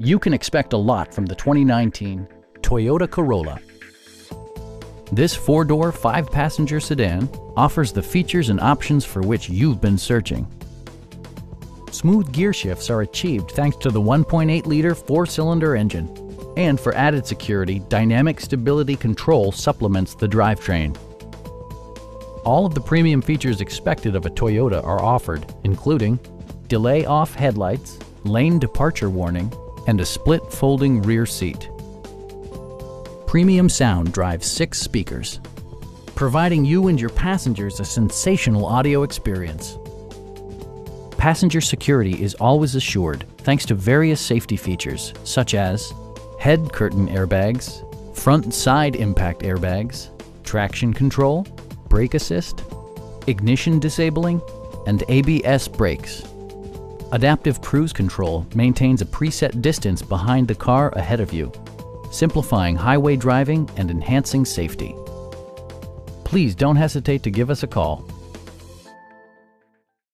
You can expect a lot from the 2019 Toyota Corolla. This four-door, five-passenger sedan offers the features and options for which you've been searching. Smooth gear shifts are achieved thanks to the 1.8-liter four-cylinder engine. And for added security, dynamic stability control supplements the drivetrain. All of the premium features expected of a Toyota are offered, including delay-off headlights, lane departure warning, and a split folding rear seat. Premium sound drives 6 speakers, providing you and your passengers a sensational audio experience. Passenger security is always assured thanks to various safety features such as head curtain airbags, front and side impact airbags, traction control, brake assist, ignition disabling, and ABS brakes. Adaptive cruise control maintains a preset distance behind the car ahead of you, simplifying highway driving and enhancing safety. Please don't hesitate to give us a call.